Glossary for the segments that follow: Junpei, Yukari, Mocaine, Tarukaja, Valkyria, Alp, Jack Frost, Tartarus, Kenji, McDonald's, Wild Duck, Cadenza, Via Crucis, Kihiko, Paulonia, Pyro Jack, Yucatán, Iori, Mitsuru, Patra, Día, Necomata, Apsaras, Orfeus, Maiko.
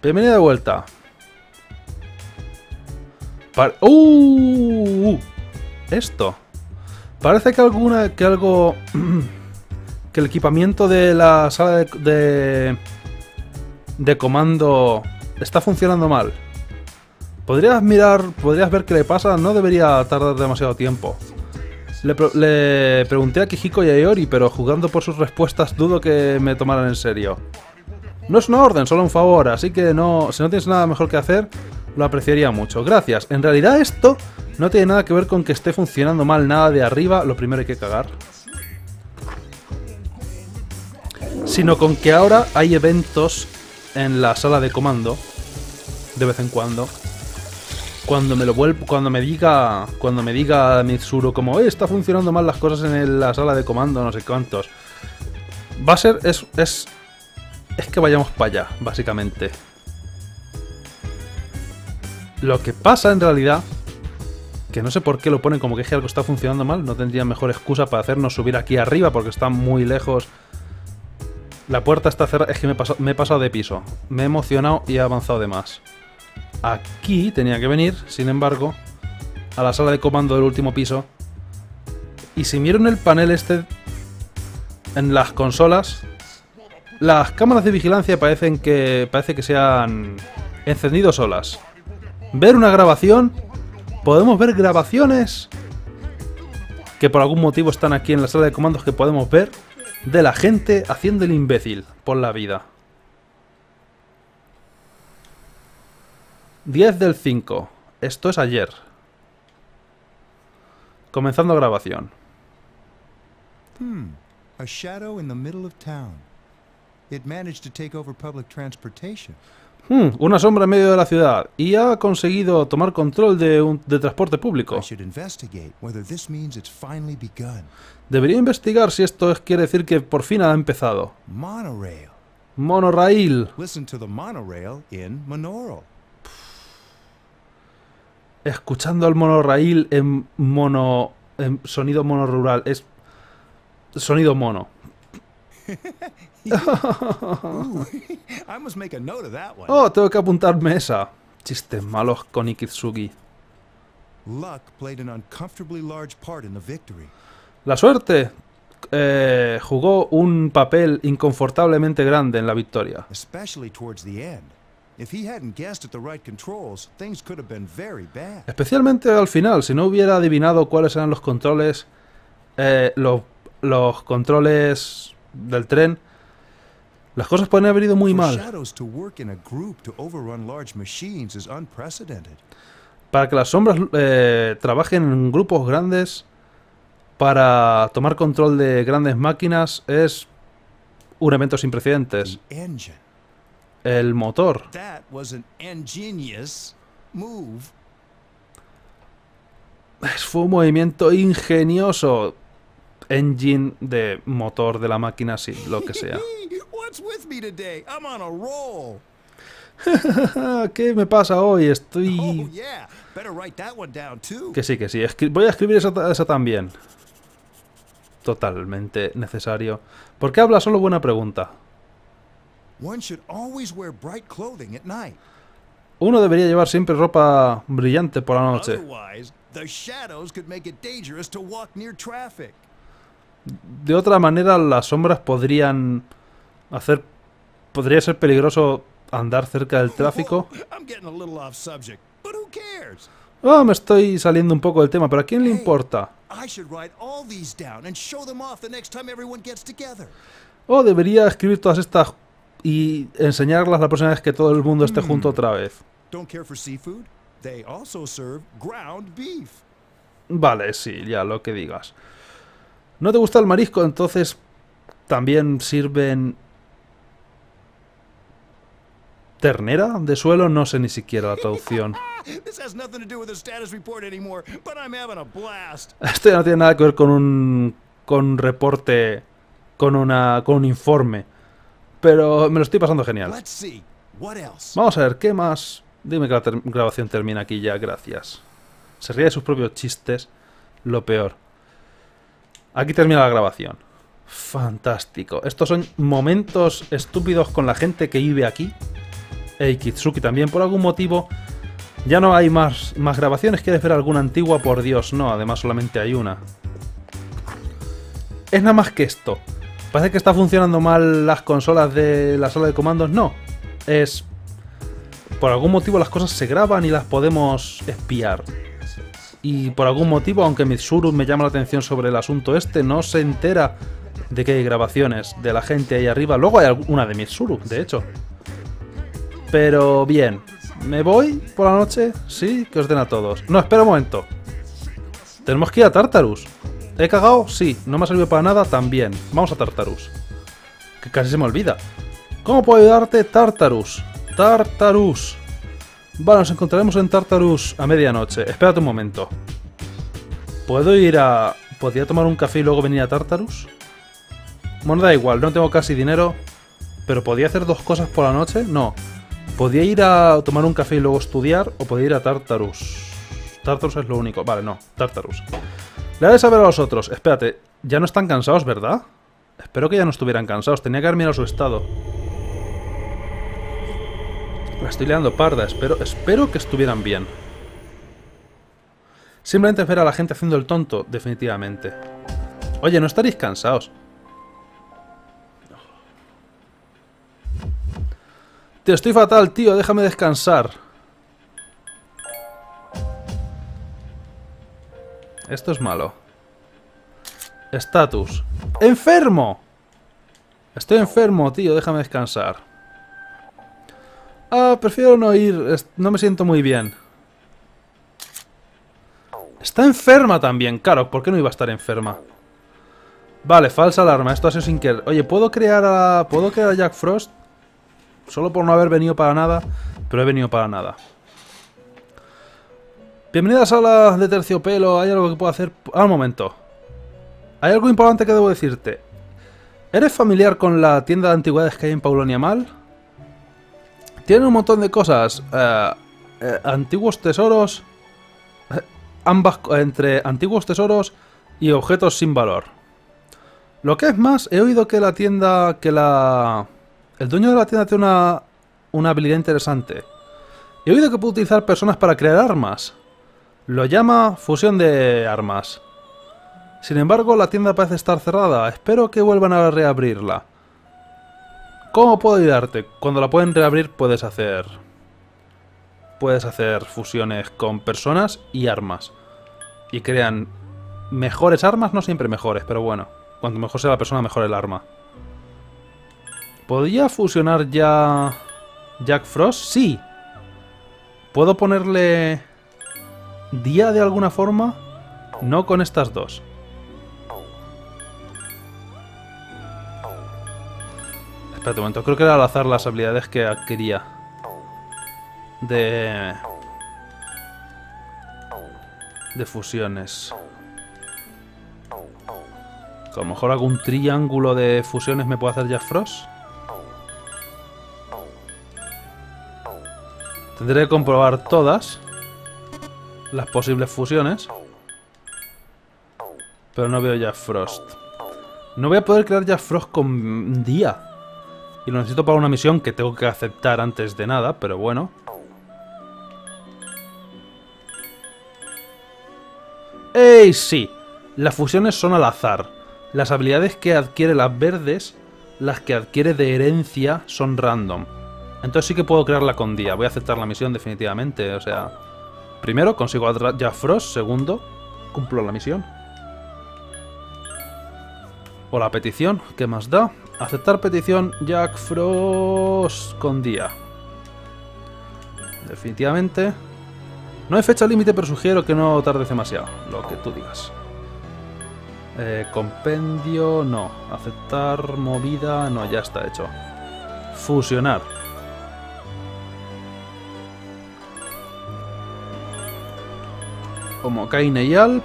Bienvenido de vuelta. Esto. Parece que algo que el equipamiento de la sala de comando está funcionando mal. Podrías ver qué le pasa, no debería tardar demasiado tiempo. Le pregunté a Kihiko y a Iori, pero jugando por sus respuestas dudo que me tomaran en serio. No es una orden, solo un favor, así que si no tienes nada mejor que hacer, lo apreciaría mucho. Gracias. En realidad esto no tiene nada que ver con que esté funcionando mal nada de arriba, lo primero hay que cagar. Sino con que ahora hay eventos en la sala de comando, de vez en cuando. Cuando me diga Mitsuru como está funcionando mal las cosas en la sala de comando, no sé cuántos. Va a ser... Es que vayamos para allá, básicamente. Lo que pasa en realidad, que no sé por qué lo ponen como que algo está funcionando mal, no tendría mejor excusa para hacernos subir aquí arriba porque está muy lejos. La puerta está cerrada, es que me he pasado de piso, me he emocionado y he avanzado de más. Aquí tenía que venir, sin embargo, a la sala de comando del último piso. Y si miro en el panel este, en las consolas, las cámaras de vigilancia parece que se han encendido solas. Ver una grabación. Podemos ver grabaciones que por algún motivo están aquí en la sala de comandos que podemos ver de la gente haciendo el imbécil por la vida. 10 del 5. Esto es ayer. Comenzando grabación. A shadow in the middle of town. It managed to take over public transportation. Una sombra en medio de la ciudad y ha conseguido tomar control de transporte público. Debería investigar si esto quiere decir que por fin ha empezado. Monorail. Escuchando al monorail en sonido mono rural es sonido mono. Oh, tengo que apuntarme esa. Chistes malos con Ikitsugi. La suerte jugó un papel inconfortablemente grande en la victoria. Especialmente al final, si no hubiera adivinado cuáles eran los controles, los controles del tren, las cosas pueden haber ido muy mal. Para que las sombras trabajen en grupos grandes para tomar control de grandes máquinas es un evento sin precedentes. El motor. Fue un movimiento ingenioso. Engine de motor de la máquina, sí, lo que sea. ¿Qué me pasa hoy? Estoy... Que sí, que sí. Voy a escribir esa también. Totalmente necesario. ¿Por qué habla solo? Buena pregunta. Uno debería llevar siempre ropa brillante por la noche. De otra manera, las sombras podría ser peligroso andar cerca del tráfico. Oh, me estoy saliendo un poco del tema, pero ¿a quién le importa? Oh, debería escribir todas estas y enseñarlas la próxima vez que todo el mundo esté junto otra vez. Vale, sí, ya lo que digas. ¿No te gusta el marisco? Entonces también sirven ternera de suelo, no sé ni siquiera la traducción. Esto ya no tiene nada que ver con un reporte, con un informe, pero me lo estoy pasando genial. Vamos a ver qué más. Dime que la grabación termina aquí ya, gracias. Se ríe de sus propios chistes, lo peor. Aquí termina la grabación. Fantástico. Estos son momentos estúpidos con la gente que vive aquí. Kitsuki también, por algún motivo. Ya no hay más grabaciones. ¿Quieres ver alguna antigua? Por Dios, no. Además, solamente hay una. Es nada más que esto. Parece que está funcionando mal las consolas de la sala de comandos. No. Es... por algún motivo las cosas se graban y las podemos espiar. Y por algún motivo, aunque Mitsuru me llama la atención sobre el asunto este, no se entera de que hay grabaciones de la gente ahí arriba. Luego hay una de Mitsuru, de hecho. Pero bien. ¿Me voy por la noche? Sí, que os den a todos. No, espera un momento. Tenemos que ir a Tartarus. ¿He cagado? Sí. ¿No me ha servido para nada? También. Vamos a Tartarus. Que casi se me olvida. ¿Cómo puedo ayudarte, Tartarus? Tartarus. Vale, nos encontraremos en Tartarus a medianoche. Espérate un momento. ¿Puedo ir a... ¿podría tomar un café y luego venir a Tartarus? Bueno, da igual, no tengo casi dinero. ¿Pero podía hacer dos cosas por la noche? No. Podía ir a tomar un café y luego estudiar, o podía ir a Tartarus. Tartarus es lo único. Vale, no. Tartarus. Le haré saber a los otros. Espérate. Ya no están cansados, ¿verdad? Espero que ya no estuvieran cansados. Tenía que haber mirado su estado. La estoy liando parda. Espero que estuvieran bien. Simplemente ver a la gente haciendo el tonto, definitivamente. Oye, ¿no estaréis cansados? Te estoy fatal, tío. Déjame descansar. Esto es malo. Estatus. ¡Enfermo! Estoy enfermo, tío. Déjame descansar. Ah, prefiero no ir. No me siento muy bien. Está enferma también. Claro, ¿por qué no iba a estar enferma? Vale, falsa alarma. Esto ha sido sin querer. Oye, ¿puedo crear a Jack Frost? Solo por no haber venido para nada, pero he venido para nada. Bienvenidas a la sala de terciopelo. ¿Hay algo que puedo hacer? Ah, un momento. Hay algo importante que debo decirte. ¿Eres familiar con la tienda de antigüedades que hay en Paulonia Mal? Tienen un montón de cosas. Antiguos tesoros. Ambas, entre antiguos tesoros y objetos sin valor. Lo que es más, he oído que la tienda... El dueño de la tienda tiene una habilidad interesante. He oído que puede utilizar personas para crear armas. Lo llama fusión de armas. Sin embargo, la tienda parece estar cerrada. Espero que vuelvan a reabrirla. ¿Cómo puedo ayudarte? Cuando la pueden reabrir puedes hacer... fusiones con personas y armas. Y crean mejores armas, no siempre mejores, pero bueno. Cuanto mejor sea la persona, mejor el arma. ¿Podría fusionar ya Jack Frost? Sí. ¿Puedo ponerle Día de alguna forma? No con estas dos. Espérate un momento. Creo que era al azar las habilidades que adquiría. De fusiones. A lo mejor algún triángulo de fusiones me puede hacer Jack Frost. Tendré que comprobar todas las posibles fusiones. Pero no veo Jack Frost. No voy a poder crear Jack Frost con Día. Y lo necesito para una misión que tengo que aceptar antes de nada, pero bueno. ¡Ey, sí! Las fusiones son al azar. Las habilidades que adquiere las verdes, las que adquiere de herencia, son random. Entonces sí que puedo crearla con Día. Voy a aceptar la misión definitivamente. O sea, primero consigo a Jack Frost. Segundo, cumplo la misión. O la petición. ¿Qué más da? Aceptar petición Jack Frost con Día. Definitivamente. No hay fecha límite, pero sugiero que no tardes demasiado. Lo que tú digas. Compendio, no. Aceptar movida, no. Ya está hecho. Fusionar. Mocaine y Alp.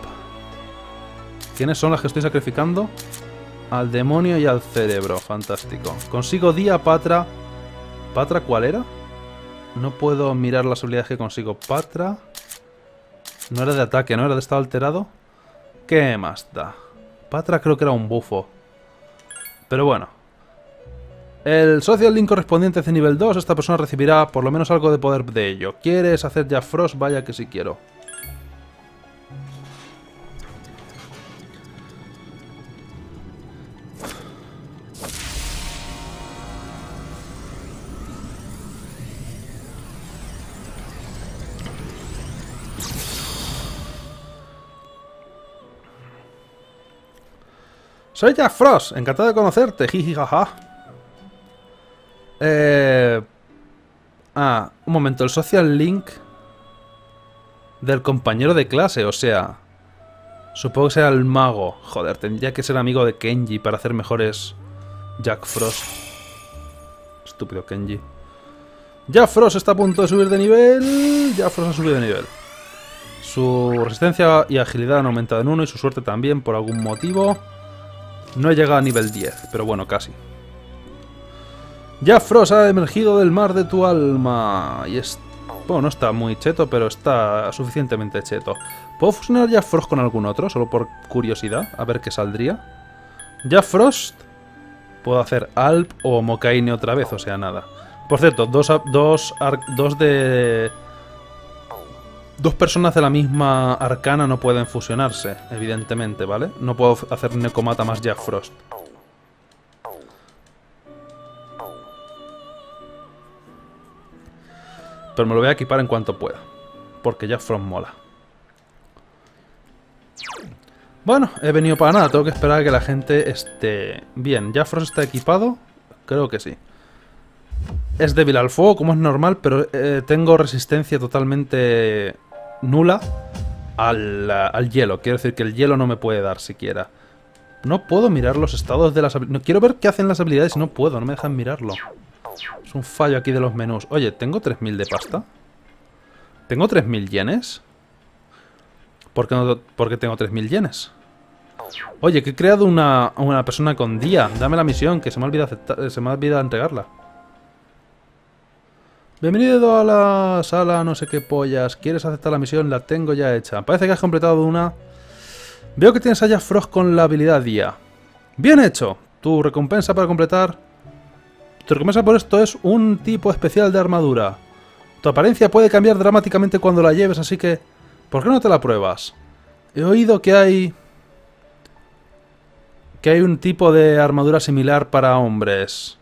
¿Quiénes son las que estoy sacrificando? Al demonio y al cerebro. Fantástico. Consigo Día, Patra. ¿Patra cuál era? No puedo mirar las habilidades que consigo. Patra. No era de ataque, no era de estado alterado. ¿Qué más da? Patra creo que era un bufo. Pero bueno. El Social Link correspondiente es de nivel 2. Esta persona recibirá por lo menos algo de poder de ello. ¿Quieres hacer Jack Frost? Vaya que sí quiero. Soy Jack Frost, encantado de conocerte, jijijaja. Ah, un momento, el Social Link del compañero de clase, o sea, supongo que será el mago. Joder, tendría que ser amigo de Kenji para hacer mejores Jack Frost. Estúpido Kenji. Jack Frost está a punto de subir de nivel. Jack Frost ha subido de nivel. Su resistencia y agilidad han aumentado en 1 y su suerte también por algún motivo. No he llegado a nivel 10, pero bueno, casi. Jack Frost ha emergido del mar de tu alma. Y es... bueno, no está muy cheto, pero está suficientemente cheto. ¿Puedo fusionar Jack Frost con algún otro? Solo por curiosidad, a ver qué saldría. Jack Frost. Puedo hacer Alp o Mocaine otra vez, o sea, nada. Por cierto, dos personas de la misma arcana no pueden fusionarse, evidentemente, ¿vale? No puedo hacer Necomata más Jack Frost. Pero me lo voy a equipar en cuanto pueda, porque Jack Frost mola. Bueno, he venido para nada, tengo que esperar a que la gente esté bien. ¿Jack Frost está equipado? Creo que sí. Es débil al fuego, como es normal, pero tengo resistencia totalmente... nula al hielo. Quiero decir que el hielo no me puede dar siquiera. No puedo mirar los estados de las habilidades. Quiero ver qué hacen las habilidades y no puedo, no me dejan mirarlo. Es un fallo aquí de los menús. Oye, ¿tengo 3000 de pasta? ¿Tengo 3000 yenes? ¿Por qué, ¿por qué tengo 3000 yenes? Oye, que he creado una persona con Día. Dame la misión, que se me ha olvidado entregarla. Bienvenido a la sala no sé qué pollas. ¿Quieres aceptar la misión? La tengo ya hecha. Parece que has completado una. Veo que tienes a Jack Frost con la habilidad Día. ¡Bien hecho! Tu recompensa para completar... tu recompensa por esto es un tipo especial de armadura. Tu apariencia puede cambiar dramáticamente cuando la lleves, así que... ¿por qué no te la pruebas? He oído que hay... un tipo de armadura similar para hombres.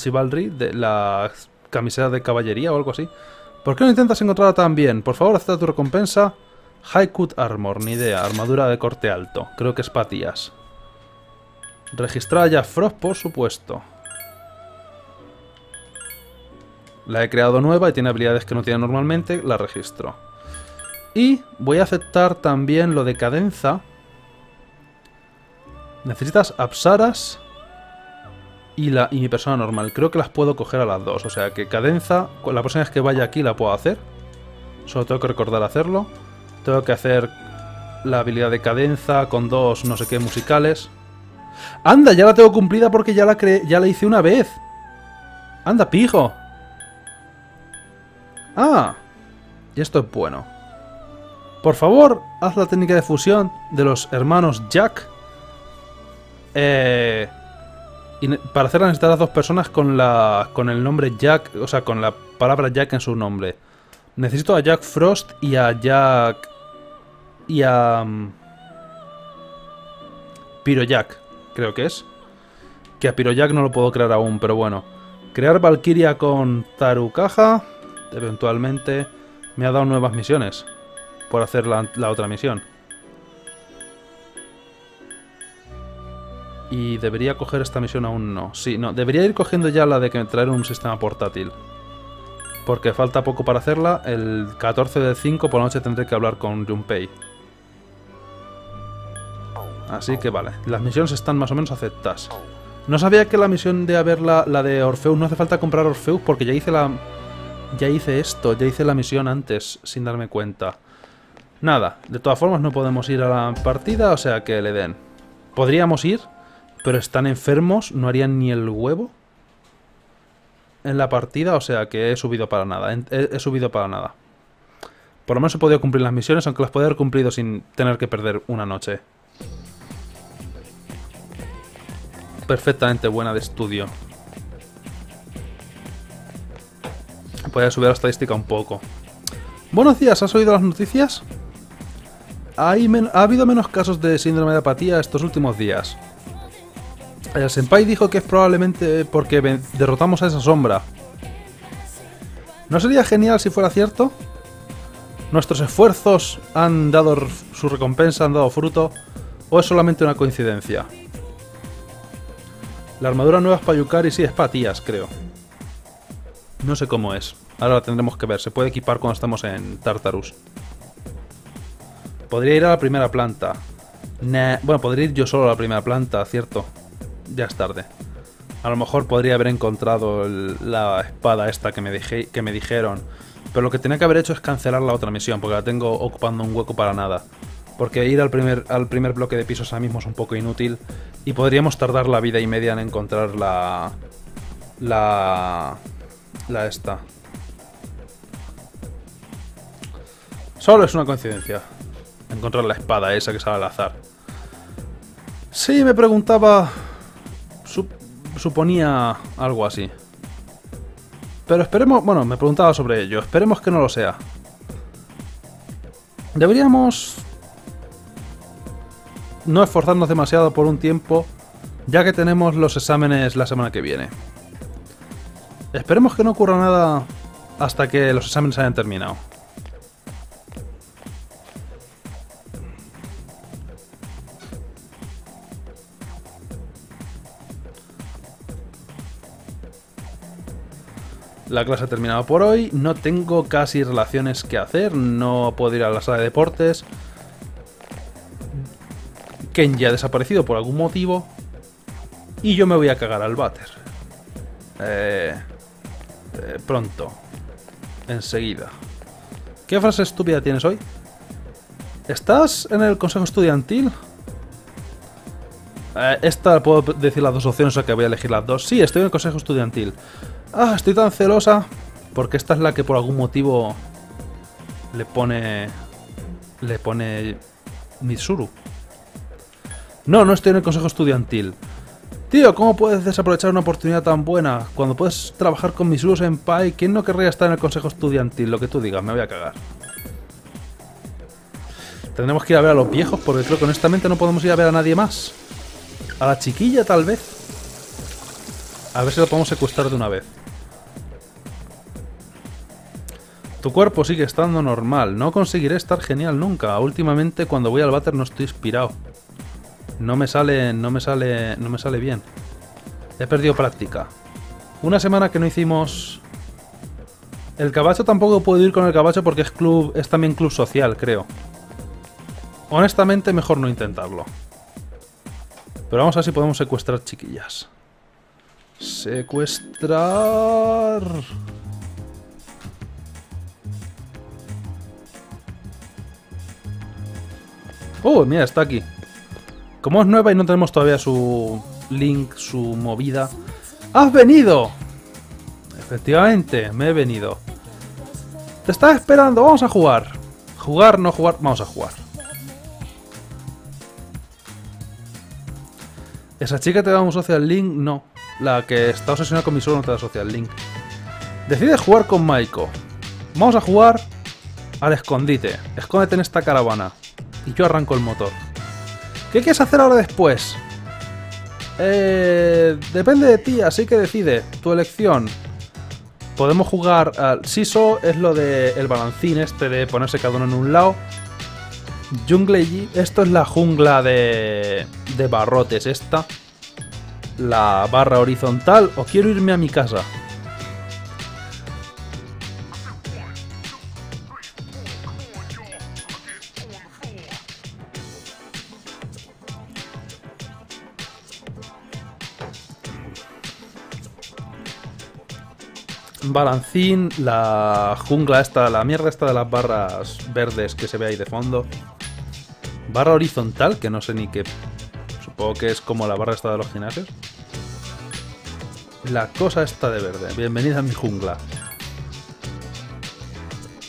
Chivalry, de la camiseta de caballería o algo así. ¿Por qué no intentas encontrarla también? Por favor, acepta tu recompensa. High Cut Armor, ni idea. Armadura de corte alto. Creo que es patías. Registrar a Jack Frost, por supuesto. La he creado nueva y tiene habilidades que no tiene normalmente. La registro. Y voy a aceptar también lo de cadenza. Necesitas Apsaras... y mi persona normal. Creo que las puedo coger a las dos. O sea que cadenza, la próxima vez que vaya aquí la puedo hacer. Solo tengo que recordar hacerlo. Tengo que hacer la habilidad de cadenza con dos no sé qué musicales. ¡Anda! Ya la tengo cumplida porque ya la hice una vez. ¡Anda, pijo! ¡Ah! Y esto es bueno. Por favor, haz la técnica de fusión de los hermanos Jack. Y para hacerla necesitarás dos personas con el nombre Jack, o sea, con la palabra Jack en su nombre. Necesito a Jack Frost y a Jack... y a... Pyro Jack, creo que es. Que a Pyro Jack no lo puedo crear aún, pero bueno. Crear Valkyria con Tarukaja. Eventualmente me ha dado nuevas misiones por hacer la otra misión. Y debería coger esta misión aún no. Sí, no, debería ir cogiendo ya la de que traer un sistema portátil. Porque falta poco para hacerla. El 14 del 5 por la noche tendré que hablar con Junpei. Así que vale. Las misiones están más o menos aceptas. No sabía que la misión de haberla, la de Orfeus, no hace falta comprar Orfeus porque ya hice la... ya hice esto, ya hice la misión antes, sin darme cuenta. Nada, de todas formas no podemos ir a la partida, o sea que le den. Podríamos ir... pero están enfermos, no harían ni el huevo en la partida, o sea que he subido para nada. He subido para nada. Por lo menos he podido cumplir las misiones, aunque las podía haber cumplido sin tener que perder una noche. perfectamente buena de estudio. Podría subir la estadística un poco. Buenos días, ¿has oído las noticias? Ha habido menos casos de síndrome de apatía estos últimos días. El senpai dijo que es probablemente porque derrotamos a esa sombra. ¿No sería genial si fuera cierto? ¿Nuestros esfuerzos han dado su recompensa, han dado fruto? ¿O es solamente una coincidencia? La armadura nueva es para Yukari, sí, es para tías, creo. No sé cómo es. Ahora la tendremos que ver. Se puede equipar cuando estamos en Tartarus. Podría ir a la primera planta. Bueno, podría ir yo solo a la primera planta, cierto. Ya es tarde. A lo mejor podría haber encontrado la espada esta que me dijeron. Pero lo que tenía que haber hecho es cancelar la otra misión, porque la tengo ocupando un hueco para nada. Porque ir al primer bloque de pisos ahora mismo es un poco inútil. Y podríamos tardar la vida y media en encontrar la esta. Solo es una coincidencia. Encontrar la espada esa que sale al azar. Sí, me preguntaba... Suponía algo así. Pero esperemos... Bueno, me preguntaba sobre ello. Esperemos que no lo sea. Deberíamos... no esforzarnos demasiado por un tiempo, ya que tenemos los exámenes la semana que viene. Esperemos que no ocurra nada hasta que los exámenes hayan terminado. La clase ha terminado por hoy, no tengo casi relaciones que hacer, no puedo ir a la sala de deportes. Kenji ha desaparecido por algún motivo y yo me voy a cagar al váter. Pronto. Enseguida. ¿Qué frase estúpida tienes hoy? ¿Estás en el consejo estudiantil? Esta puedo decir las dos opciones, o sea que voy a elegir las dos. Sí, estoy en el consejo estudiantil. Ah, estoy tan celosa porque esta es la que por algún motivo le pone Mitsuru. No, no estoy en el consejo estudiantil. Tío, ¿cómo puedes desaprovechar una oportunidad tan buena? Cuando puedes trabajar con Mitsuru Senpai, ¿quién no querría estar en el consejo estudiantil? Lo que tú digas, me voy a cagar. Tendremos que ir a ver a los viejos porque creo que honestamente no podemos ir a ver a nadie más. A la chiquilla, tal vez. A ver si lo podemos secuestrar de una vez. Tu cuerpo sigue estando normal. No conseguiré estar genial nunca. Últimamente cuando voy al váter no estoy inspirado. No me sale bien. He perdido práctica. Una semana que no hicimos... El cabacho tampoco puedo ir con el cabacho porque es también club social, creo. Honestamente, mejor no intentarlo. Pero vamos a ver si podemos secuestrar chiquillas. Secuestrar... ¡Oh, mira, está aquí! Como es nueva y no tenemos todavía su link, su movida... ¡Has venido! Efectivamente, me he venido. Te estaba esperando, vamos a jugar. Jugar, no jugar, vamos a jugar. ¿Esa chica te da un social link? No. La que está obsesionada con mi solo no te da social link. Decide jugar con Maiko. Vamos a jugar al escondite. Escóndete en esta caravana. Y yo arranco el motor. ¿Qué quieres hacer ahora después? Depende de ti, así que decide. Tu elección. Podemos jugar al Siso, es lo del balancín este de ponerse cada uno en un lado. Jungle, esto es la jungla de barrotes esta. La barra horizontal, o quiero irme a mi casa. Balancín, la jungla esta, la mierda esta de las barras verdes que se ve ahí de fondo. Barra horizontal, que no sé ni qué. Supongo que es como la barra esta de los gimnasios. La cosa esta de verde. Bienvenida a mi jungla.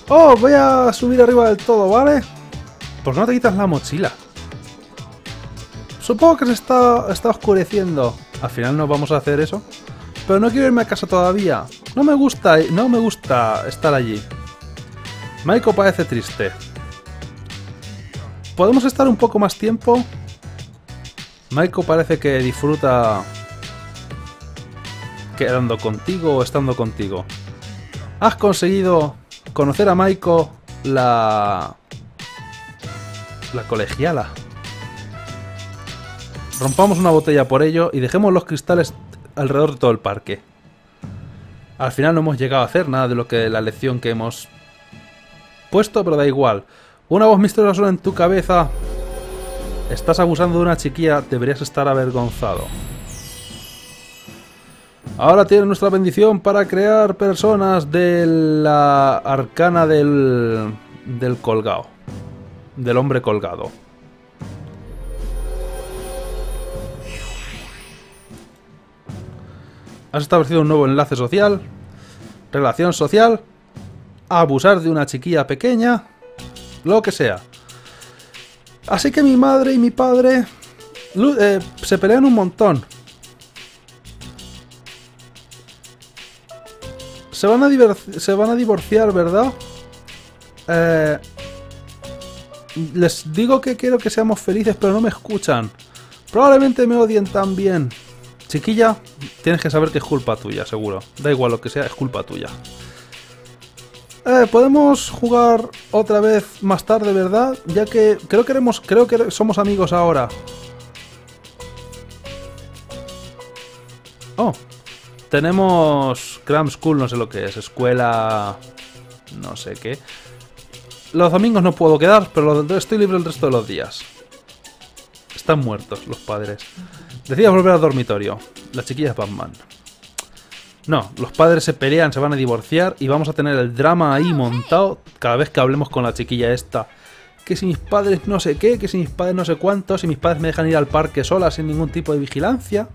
¡Oh! Voy a subir arriba del todo, ¿vale? ¿Por qué no te quitas la mochila? Supongo que se está oscureciendo. Al final no vamos a hacer eso. Pero no quiero irme a casa todavía. No me gusta estar allí. Maiko parece triste. ¿Podemos estar un poco más tiempo? Maiko parece que disfruta quedando contigo o estando contigo. Has conseguido conocer a Maiko, la colegiala. Rompamos una botella por ello y dejemos los cristales alrededor de todo el parque. Al final no hemos llegado a hacer nada de lo que la lección que hemos puesto, pero da igual. Una voz misteriosa en tu cabeza. Estás abusando de una chiquilla, deberías estar avergonzado. Ahora tienes nuestra bendición para crear personas de la arcana del colgado. Del hombre colgado. Has establecido un nuevo enlace social. Relación social. Abusar de una chiquilla pequeña. Lo que sea. Así que mi madre y mi padre se pelean un montón. Se van a divorciar, ¿verdad? Les digo que quiero que seamos felices, pero no me escuchan. Probablemente me odien también. Chiquilla, tienes que saber que es culpa tuya, seguro. Da igual lo que sea, es culpa tuya. Podemos jugar otra vez más tarde, ¿verdad? Ya que creo que somos amigos ahora. Oh. Tenemos Cram School, no sé lo que es, escuela... no sé qué. Los domingos no puedo quedar, pero estoy libre el resto de los días. Están muertos los padres. Decides volver al dormitorio. Las chiquillas Batman. No, los padres se pelean, se van a divorciar y vamos a tener el drama ahí montado cada vez que hablemos con la chiquilla esta. Que si mis padres no sé qué, que si mis padres no sé cuántos, si mis padres me dejan ir al parque sola sin ningún tipo de vigilancia...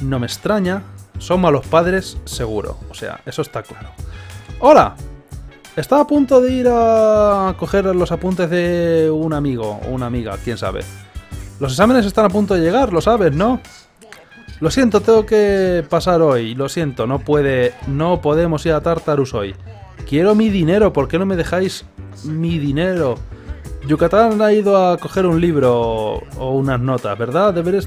No me extraña, son malos padres, seguro. O sea, eso está claro. ¡Hola! Estaba a punto de ir a coger los apuntes de un amigo o una amiga, quién sabe. Los exámenes están a punto de llegar, lo sabes, ¿no? Lo siento, tengo que pasar hoy. Lo siento, no podemos ir a Tartarus hoy. Quiero mi dinero, ¿por qué no me dejáis mi dinero? Yucatán ha ido a coger un libro o unas notas, ¿verdad? Debe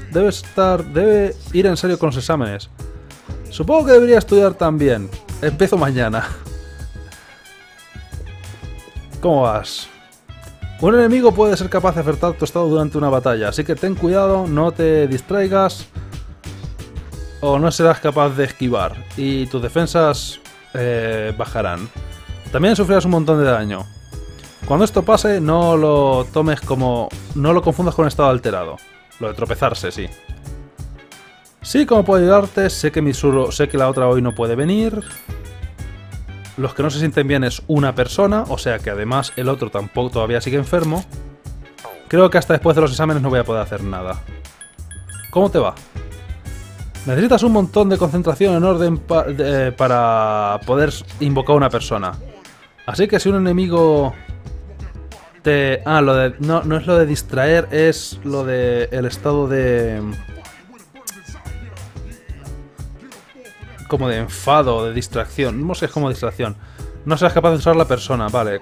ir en serio con los exámenes. Supongo que debería estudiar también. Empiezo mañana. ¿Cómo vas? Un enemigo puede ser capaz de afectar tu estado durante una batalla, así que ten cuidado, no te distraigas o no serás capaz de esquivar y tus defensas bajarán. También sufrirás un montón de daño. Cuando esto pase, no lo confundas con estado alterado. Lo de tropezarse, sí. Sí, ¿cómo puedo ayudarte? Sé que la otra hoy no puede venir. Los que no se sienten bien es una persona, o sea que además el otro tampoco todavía sigue enfermo. Creo que hasta después de los exámenes no voy a poder hacer nada. ¿Cómo te va? Necesitas un montón de concentración en orden para poder invocar a una persona. Así que si un enemigo... No es lo de distraer, es lo de el estado de... como de enfado, de distracción. No sé, es como distracción. No serás capaz de usar la persona, vale.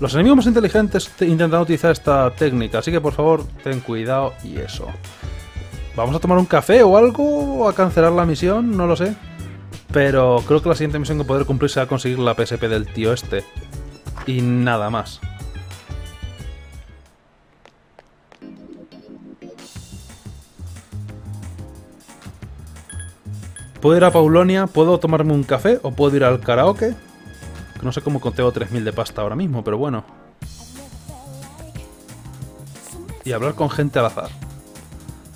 Los enemigos más inteligentes intentan utilizar esta técnica, así que por favor, ten cuidado y eso. ¿Vamos a tomar un café o algo? ¿O a cancelar la misión? No lo sé. Pero creo que la siguiente misión que poder cumplir será conseguir la PSP del tío este. Y nada más. ¿Puedo ir a Paulonia? ¿Puedo tomarme un café? ¿O puedo ir al karaoke? No sé cómo conteo 3000 de pasta ahora mismo, pero bueno. Y hablar con gente al azar.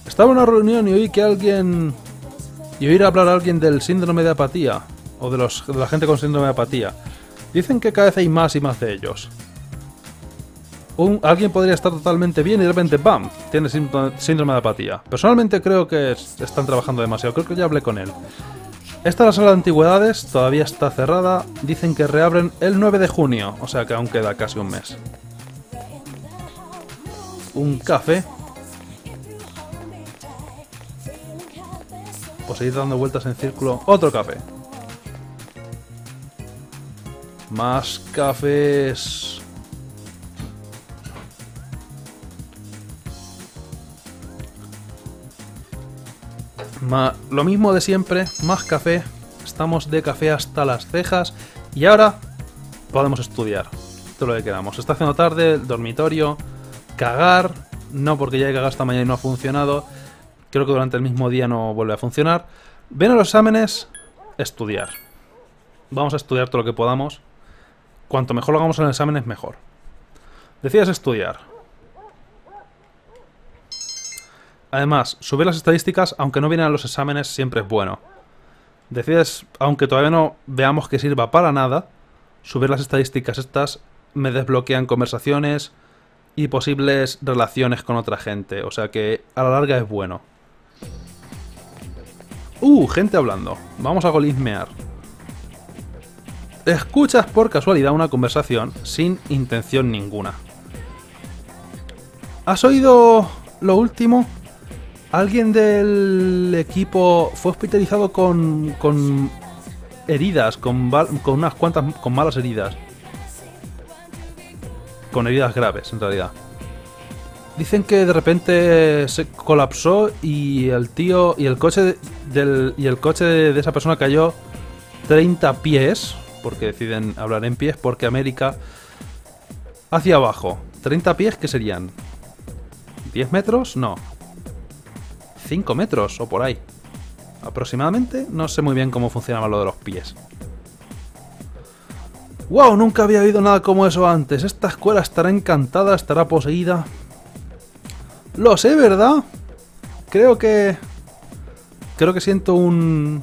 Estaba en una reunión y oí que alguien... y oír hablar a alguien del síndrome de apatía. O de la gente con síndrome de apatía. Dicen que cada vez hay más y más de ellos. Alguien podría estar totalmente bien y de repente ¡bam! Tiene síndrome de apatía. Personalmente creo que están trabajando demasiado. Creo que ya hablé con él. Esta es la sala de antigüedades. Todavía está cerrada. Dicen que reabren el 9 de junio. O sea que aún queda casi un mes. Un café. o seguir dando vueltas en círculo. ¡Otro café! ¡Más cafés! Lo mismo de siempre, más café. Estamos de café hasta las cejas. Y ahora podemos estudiar. Esto es lo que queramos. Está haciendo tarde, el dormitorio, cagar. No, porque ya he cagado esta mañana y no ha funcionado. Creo que durante el mismo día no vuelve a funcionar. Ven a los exámenes, estudiar. Vamos a estudiar todo lo que podamos. Cuanto mejor lo hagamos en los exámenes, mejor. Decides estudiar. Además, subir las estadísticas, aunque no vienen a los exámenes, siempre es bueno. Decides, aunque todavía no veamos que sirva para nada, subir las estadísticas estas me desbloquean conversaciones y posibles relaciones con otra gente. O sea que a la larga es bueno. Gente hablando. Vamos a golismear. Escuchas por casualidad una conversación sin intención ninguna. ¿Has oído lo último? Alguien del equipo fue hospitalizado con heridas, con unas cuantas, con malas heridas. Con heridas graves, en realidad. Dicen que de repente se colapsó y el tío y el coche de esa persona cayó 30 pies, porque deciden hablar en pies, porque América, hacia abajo. 30 pies, ¿qué serían? ¿10 metros? No. 5 metros o por ahí. Aproximadamente, no sé muy bien cómo funcionaba lo de los pies. ¡Wow! Nunca había oído nada como eso antes. Esta escuela estará encantada, estará poseída. Lo sé, ¿verdad? Creo que siento un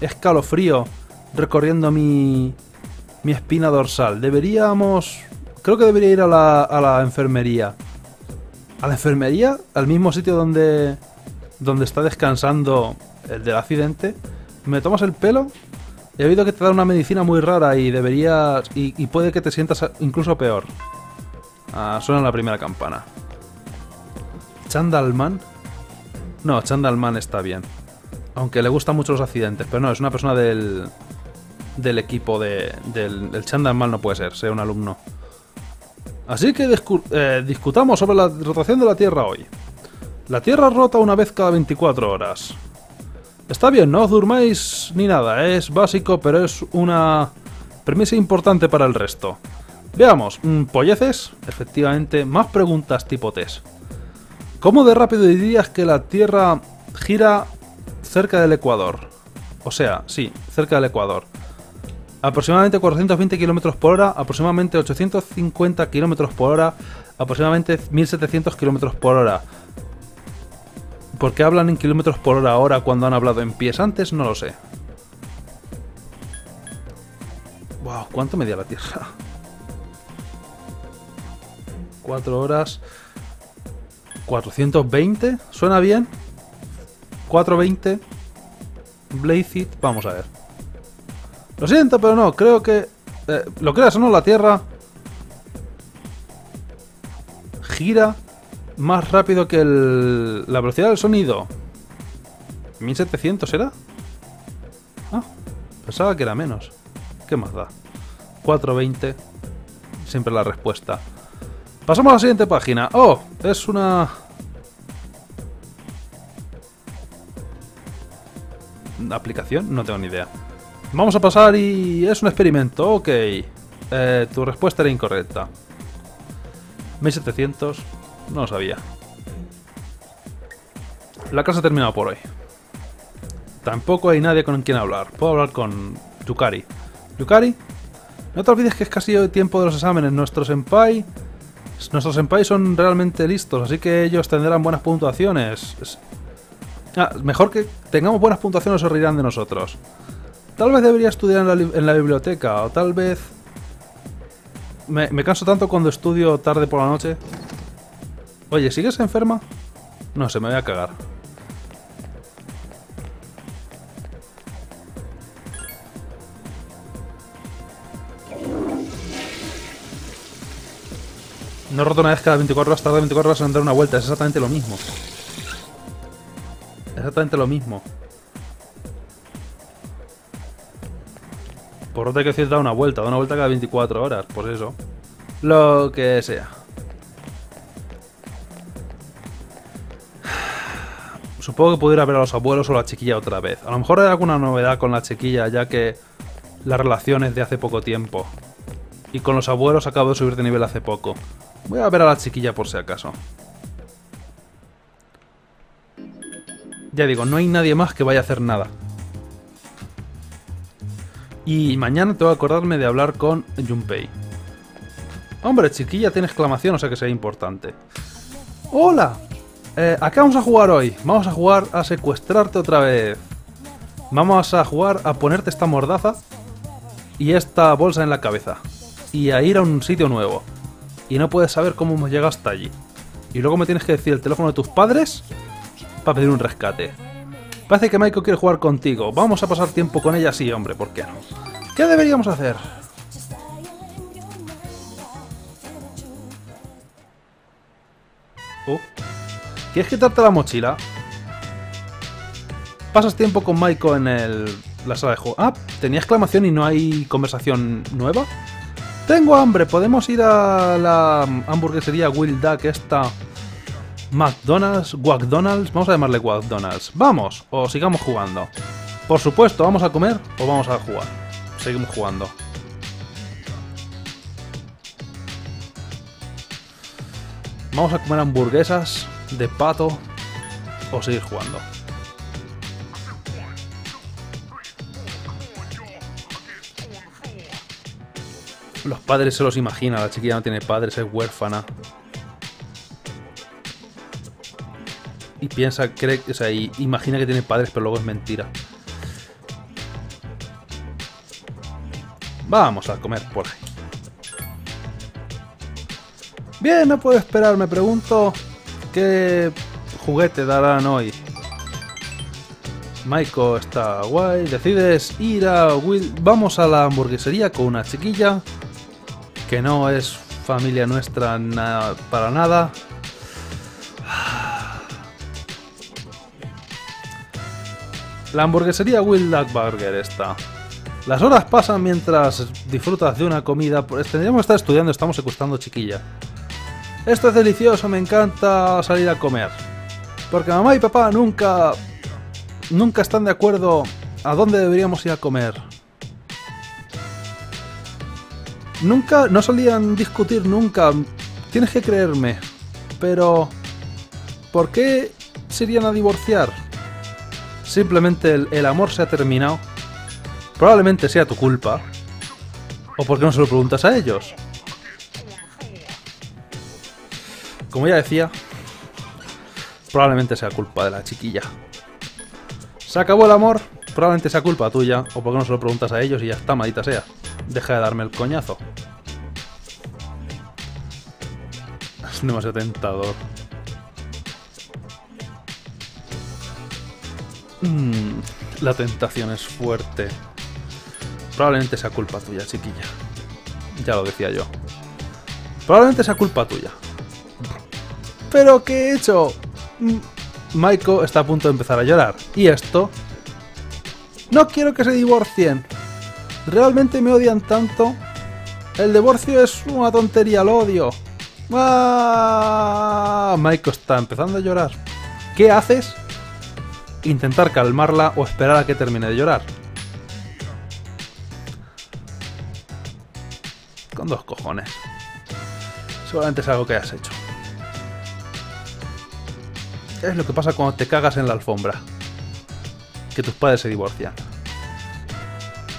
escalofrío recorriendo mi espina dorsal. Creo que debería ir a la enfermería. ¿A la enfermería? Al mismo sitio donde está descansando el del accidente. ¿Me tomas el pelo? He oído que te da una medicina muy rara y deberías... Y puede que te sientas incluso peor. Ah, suena la primera campana. ¿Chandalman? No, Chandalman está bien. Aunque le gustan mucho los accidentes. Pero no, es una persona del equipo del Chandalman no puede ser, sea un alumno. Así que discutamos sobre la rotación de la Tierra hoy. La Tierra rota una vez cada 24 horas. Está bien, no os durmáis ni nada, es básico, pero es una premisa importante para el resto. Veamos, polleces, efectivamente, más preguntas tipo test. ¿Cómo de rápido dirías que la Tierra gira cerca del Ecuador? O sea, sí, cerca del Ecuador. Aproximadamente 420 km por hora, aproximadamente 850 km por hora, aproximadamente 1700 km por hora. ¿Por qué hablan en kilómetros por hora ahora cuando han hablado en pies antes? No lo sé. Wow, ¿cuánto medía la Tierra? 4 horas... 420, ¿suena bien? 420... Blaze It, vamos a ver. Lo siento, pero no, creo que... lo creas o no, la Tierra... gira... más rápido que la velocidad del sonido. 1700 era. Ah, pensaba que era menos. ¿Qué más da? 420. Siempre la respuesta. Pasamos a la siguiente página. Oh, es una... ¿aplicación? No tengo ni idea. Vamos a pasar y... es un experimento. Ok. Tu respuesta era incorrecta. 1700... No lo sabía. La clase ha terminado por hoy. Tampoco hay nadie con quien hablar. Puedo hablar con Yukari. Yukari, no te olvides que es casi el tiempo de los exámenes. Nuestros senpai son realmente listos, así que ellos tendrán buenas puntuaciones. Ah, mejor que tengamos buenas puntuaciones o se reirán de nosotros. Tal vez debería estudiar en la biblioteca, o tal vez... Me canso tanto cuando estudio tarde por la noche... Oye, ¿sigues enferma? No, se me voy a cagar. No he roto una vez cada 24 horas, tarda 24 horas en dar una vuelta, es exactamente lo mismo. Exactamente lo mismo. Por otra que decir, da una vuelta cada 24 horas, pues eso. Lo que sea. Supongo que pudiera ver a los abuelos o a la chiquilla otra vez. A lo mejor hay alguna novedad con la chiquilla, ya que la relación es de hace poco tiempo. Y con los abuelos acabo de subir de nivel hace poco. Voy a ver a la chiquilla por si acaso. Ya digo, no hay nadie más que vaya a hacer nada. Y mañana tengo que acordarme de hablar con Junpei. Hombre, chiquilla tiene exclamación, o sea que sea importante. ¡Hola! ¿A qué vamos a jugar hoy? Vamos a jugar a secuestrarte otra vez. Vamos a jugar a ponerte esta mordaza y esta bolsa en la cabeza. Y a ir a un sitio nuevo. Y no puedes saber cómo hemos llegado hasta allí. Y luego me tienes que decir el teléfono de tus padres para pedir un rescate. Parece que Maiko quiere jugar contigo. Vamos a pasar tiempo con ella, sí, hombre, ¿por qué no? ¿Qué deberíamos hacer? ¿Quieres quitarte la mochila? Pasas tiempo con Maiko en la sala de juego. Ah, tenía exclamación y no hay conversación nueva. Tengo hambre, podemos ir a la hamburguesería Wild Duck, esta McDonald's, vamos a llamarle McDonald's. Vamos, o sigamos jugando. Por supuesto, vamos a comer o vamos a jugar. Seguimos jugando. Vamos a comer hamburguesas de pato o seguir jugando. Los padres se los imagina, la chiquilla no tiene padres, es huérfana. Y piensa, cree, o sea, y imagina que tiene padres, pero luego es mentira. Vamos a comer por ahí. Bien, no puedo esperar, me pregunto qué juguete darán hoy. Maiko está guay, decides ir a Will. Vamos a la hamburguesería con una chiquilla que no es familia nuestra para nada. La hamburguesería Wild Duck Burger está. Las horas pasan mientras disfrutas de una comida. Pues tendríamos que estar estudiando, estamos secuestrando chiquilla. Esto es delicioso, me encanta salir a comer. Porque mamá y papá nunca están de acuerdo a dónde deberíamos ir a comer. Nunca, no solían discutir nunca. Tienes que creerme. Pero ¿por qué se irían a divorciar? Simplemente el amor se ha terminado. Probablemente sea tu culpa. ¿O por qué no se lo preguntas a ellos? Como ya decía, probablemente sea culpa de la chiquilla. ¿Se acabó el amor? Probablemente sea culpa tuya. ¿O por qué no se lo preguntas a ellos y ya está, maldita sea? Deja de darme el coñazo. Es demasiado tentador. La tentación es fuerte. Probablemente sea culpa tuya, chiquilla. Ya lo decía yo. Probablemente sea culpa tuya. ¿Pero qué he hecho? Maiko está a punto de empezar a llorar. ¿Y esto? No quiero que se divorcien. Realmente me odian tanto. El divorcio es una tontería, lo odio. ¡Ah! Maiko está empezando a llorar. ¿Qué haces? Intentar calmarla o esperar a que termine de llorar. Con dos cojones. Seguramente es algo que hayas hecho. Es lo que pasa cuando te cagas en la alfombra. Que tus padres se divorcian.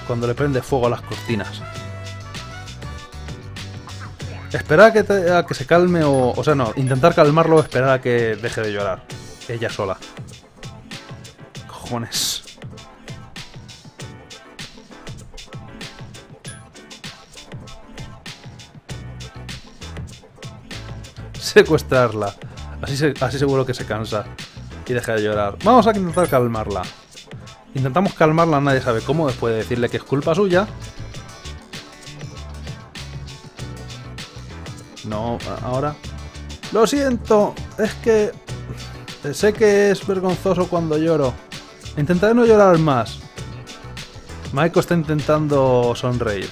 Cuando le prende fuego a las cortinas. Esperar a que se calme o... O sea, no. Intentar calmarlo o esperar a que deje de llorar. Ella sola. Secuestrarla. Así seguro que se cansa y deja de llorar. Vamos a intentar calmarla. Intentamos calmarla, nadie sabe cómo, después de decirle que es culpa suya. No, ahora. Lo siento, es que... Sé que es vergonzoso cuando lloro. Intentaré no llorar más. Maiko está intentando sonreír.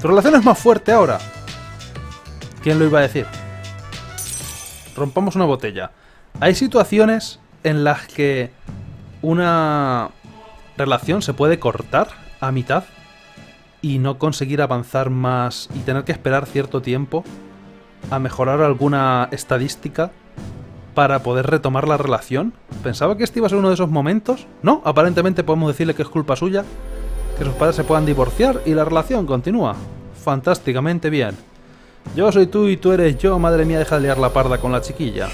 Tu relación es más fuerte ahora. ¿Quién lo iba a decir? Rompamos una botella. Hay situaciones en las que una relación se puede cortar a mitad y no conseguir avanzar más y tener que esperar cierto tiempo a mejorar alguna estadística para poder retomar la relación. Pensaba que este iba a ser uno de esos momentos. No, aparentemente podemos decirle que es culpa suya, que sus padres se puedan divorciar y la relación continúa. Fantásticamente bien. Yo soy tú y tú eres yo. Madre mía, deja de liar la parda con la chiquilla.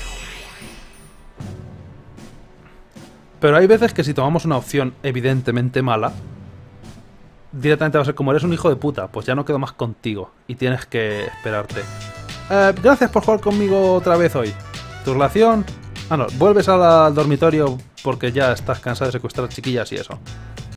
Pero hay veces que si tomamos una opción evidentemente mala, directamente va a ser como eres un hijo de puta, pues ya no quedo más contigo y tienes que esperarte. Gracias por jugar conmigo otra vez hoy. Tu relación... Ah, no, vuelves al dormitorio porque ya estás cansado de secuestrar chiquillas y eso.